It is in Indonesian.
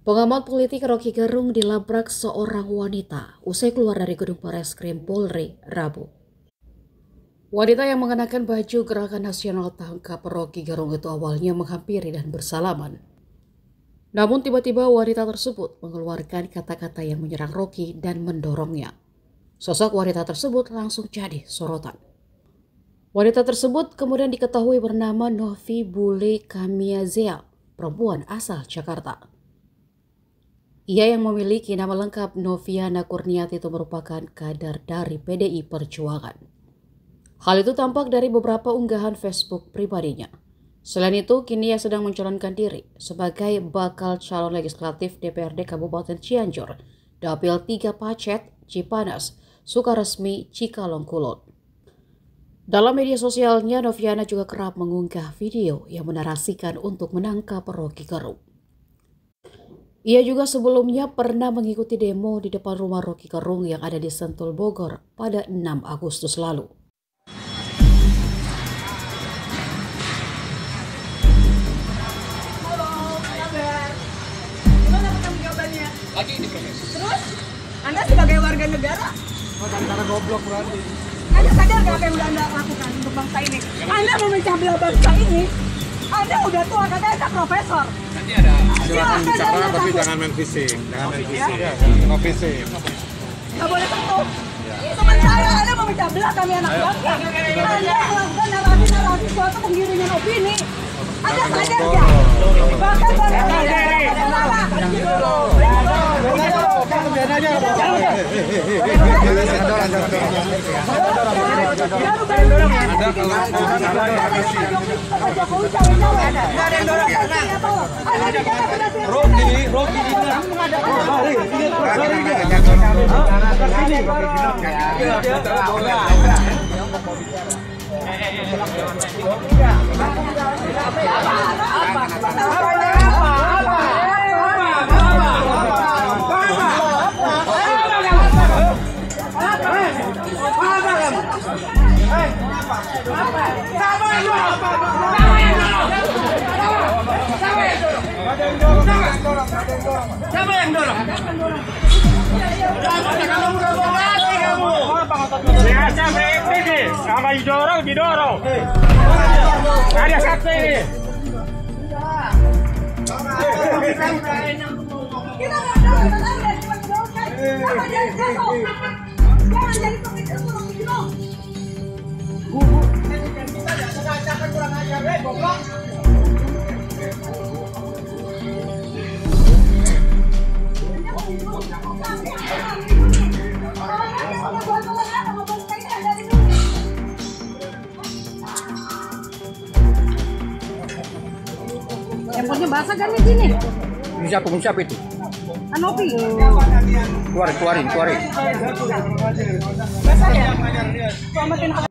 Pengamat politik Rocky Gerung dilabrak seorang wanita usai keluar dari gedung Bareskrim Polri, Rabu. Wanita yang mengenakan baju Gerakan Nasional Tangkap Rocky Gerung itu awalnya menghampiri dan bersalaman. Namun tiba-tiba wanita tersebut mengeluarkan kata-kata yang menyerang Rocky dan mendorongnya. Sosok wanita tersebut langsung jadi sorotan. Wanita tersebut kemudian diketahui bernama Novi Bule Kamiyazea, perempuan asal Jakarta. Ia yang memiliki nama lengkap Noviana Kurniati itu merupakan kader dari PDI Perjuangan. Hal itu tampak dari beberapa unggahan Facebook pribadinya. Selain itu, kini ia sedang mencalonkan diri sebagai bakal calon legislatif DPRD Kabupaten Cianjur, Dapil 3 Pacet, Cipanas, Sukaresmi, Cikalongkulot. Dalam media sosialnya, Noviana juga kerap mengunggah video yang menarasikan untuk menangkap Rocky Gerung. Ia juga sebelumnya pernah mengikuti demo di depan rumah Rocky Gerung yang ada di Sentul Bogor pada 6 Agustus lalu. Halo, apa kabar? Gimana pertanggung jawabannya? Lagi diproses. Terus? Anda sebagai warga negara? Warga negara goblok berarti. Anda sadar nggak apa yang udah Anda lakukan untuk bangsa ini? Anda memecah belah bangsa ini? Anda udah tua, katanya Anda profesor. Nanti ada silakan bicara, tapi jangan main fisik. Jangan main fisik. Ya, jangan fisik. Nggak boleh tertutup. Teman saya, Anda memecah belah kami anak bangsa. Anda melakukan narasi-narasi suatu penggiringan opini. Anda sadar nggak? Bahkan saya ada salah. Tempatnya basah kan di sini. Siap itu. Anopi. Keluarin. Basah ya?